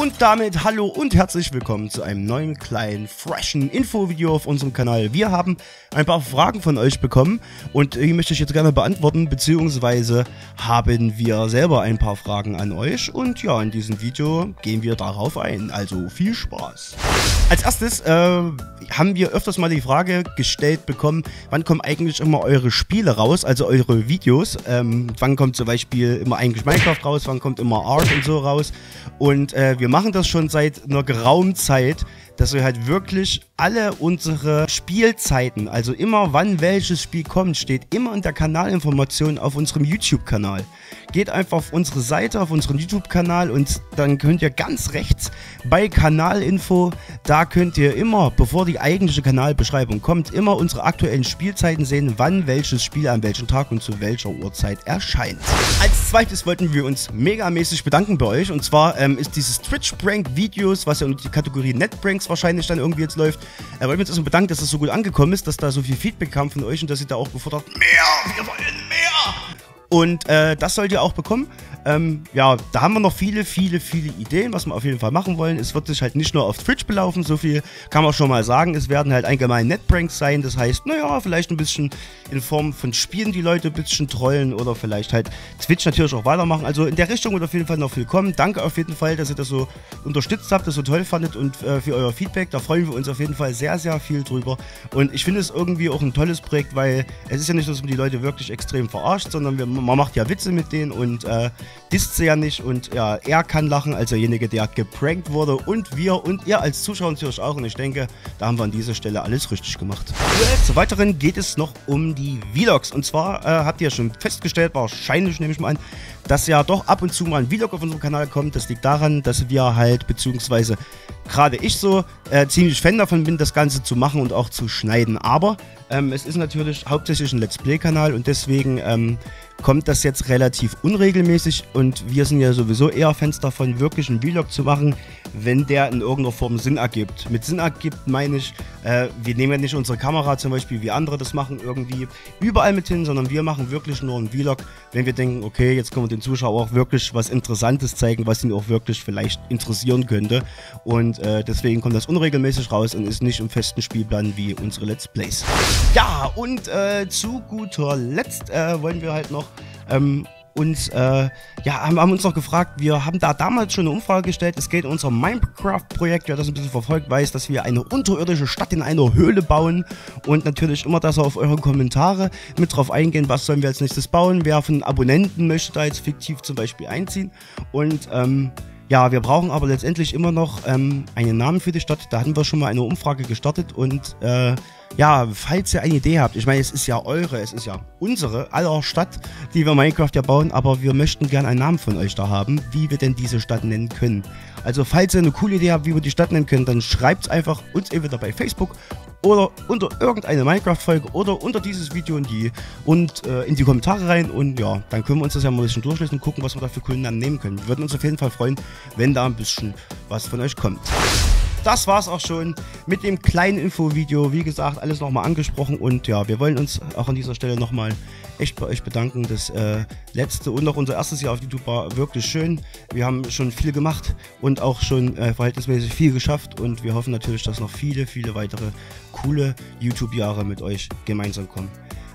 Und damit hallo und herzlich willkommen zu einem neuen kleinen, freshen Infovideo auf unserem Kanal. Wir haben ein paar Fragen von euch bekommen und die möchte ich jetzt gerne beantworten, beziehungsweise haben wir selber ein paar Fragen an euch. Und ja, in diesem Video gehen wir darauf ein, also viel Spaß. Als erstes haben wir öfters mal die Frage gestellt bekommen, wann kommen eigentlich immer eure Spiele raus, also eure Videos. Wann kommt zum Beispiel immer eigentlich Minecraft raus, wann kommt immer Art und so raus. Und wir machen das schon seit einer geraumen Zeit, dass wir halt wirklich alle unsere Spielzeiten, also immer wann welches Spiel kommt, steht immer in der Kanalinformation auf unserem YouTube-Kanal. Geht einfach auf unsere Seite, auf unseren YouTube-Kanal und dann könnt ihr ganz rechts bei Kanalinfo, da könnt ihr immer, bevor die eigentliche Kanalbeschreibung kommt, immer unsere aktuellen Spielzeiten sehen, wann welches Spiel an welchem Tag und zu welcher Uhrzeit erscheint. Als zweites wollten wir uns megamäßig bedanken bei euch, und zwar ist dieses Twitch-Prank-Videos, was ja unter die Kategorie Net-Pranks wahrscheinlich dann irgendwie jetzt läuft. Wir wollen uns erstmal bedanken, dass es so gut angekommen ist, dass da so viel Feedback kam von euch und dass ihr da auch gefordert habt, mehr, wir wollen mehr! Und das sollt ihr auch bekommen. Ja, da haben wir noch viele Ideen, was wir auf jeden Fall machen wollen. Es wird sich halt nicht nur auf Twitch belaufen, so viel kann man schon mal sagen. Es werden halt allgemein Netpranks sein, das heißt, naja, vielleicht ein bisschen in Form von Spielen die Leute ein bisschen trollen oder vielleicht halt Twitch natürlich auch weitermachen. Also in der Richtung wird auf jeden Fall noch viel kommen. Danke auf jeden Fall, dass ihr das so unterstützt habt, das so toll fandet und für euer Feedback. Da freuen wir uns auf jeden Fall sehr viel drüber. Und ich finde es irgendwie auch ein tolles Projekt, weil es ist ja nicht so, dass man die Leute wirklich extrem verarscht, sondern man macht ja Witze mit denen und disst sie ja nicht. Und ja, er kann lachen als derjenige, der geprankt wurde. Und wir und ihr als Zuschauer natürlich auch. Und ich denke, da haben wir an dieser Stelle alles richtig gemacht. Zu weiteren geht es noch um die Vlogs. Und zwar habt ihr schon festgestellt, wahrscheinlich nehme ich mal an, dass ja doch ab und zu mal ein Vlog auf unserem Kanal kommt. Das liegt daran, dass wir halt, beziehungsweise gerade ich so, ziemlich Fan davon bin, das Ganze zu machen und auch zu schneiden. Aber es ist natürlich hauptsächlich ein Let's Play-Kanal und deswegen kommt das jetzt relativ unregelmäßig und wir sind ja sowieso eher Fans davon, wirklich einen Vlog zu machen, wenn der in irgendeiner Form Sinn ergibt. Mit Sinn ergibt meine ich, wir nehmen ja nicht unsere Kamera zum Beispiel, wie andere das machen, irgendwie überall mit hin, sondern wir machen wirklich nur einen Vlog, wenn wir denken, okay, jetzt können wir den Zuschauer auch wirklich was Interessantes zeigen, was ihn auch wirklich vielleicht interessieren könnte. Und deswegen kommt das unregelmäßig raus und ist nicht im festen Spielplan wie unsere Let's Plays. Ja, und zu guter Letzt wollen wir halt noch haben uns noch gefragt, wir haben da damals schon eine Umfrage gestellt, es geht um unser Minecraft-Projekt, wer das ein bisschen verfolgt weiß, dass wir eine unterirdische Stadt in einer Höhle bauen und natürlich immer, dass wir auf eure Kommentare mit drauf eingehen, was sollen wir als nächstes bauen, wer von Abonnenten möchte da jetzt fiktiv zum Beispiel einziehen und ja, wir brauchen aber letztendlich immer noch einen Namen für die Stadt, da hatten wir schon mal eine Umfrage gestartet und ja, falls ihr eine Idee habt, ich meine, es ist ja eure, es ist ja unsere, aller Stadt, die wir Minecraft ja bauen, aber wir möchten gerne einen Namen von euch da haben, wie wir denn diese Stadt nennen können. Also falls ihr eine coole Idee habt, wie wir die Stadt nennen können, dann schreibt es einfach uns entweder bei Facebook oder unter irgendeine Minecraft-Folge oder unter dieses Video in die Kommentare rein und ja, dann können wir uns das ja mal ein bisschen durchlesen und gucken, was wir da für Kunden dann nehmen können. Wir würden uns auf jeden Fall freuen, wenn da ein bisschen was von euch kommt. Das war's auch schon mit dem kleinen Infovideo. Wie gesagt, alles nochmal angesprochen und ja, wir wollen uns auch an dieser Stelle nochmal echt bei euch bedanken. Das letzte und auch unser erstes Jahr auf YouTube war wirklich schön. Wir haben schon viel gemacht und auch schon verhältnismäßig viel geschafft und wir hoffen natürlich, dass noch viele weitere coole YouTube-Jahre mit euch gemeinsam kommen.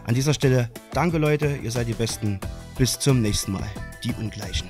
An dieser Stelle, danke Leute, ihr seid die Besten. Bis zum nächsten Mal. Die Ungleichen.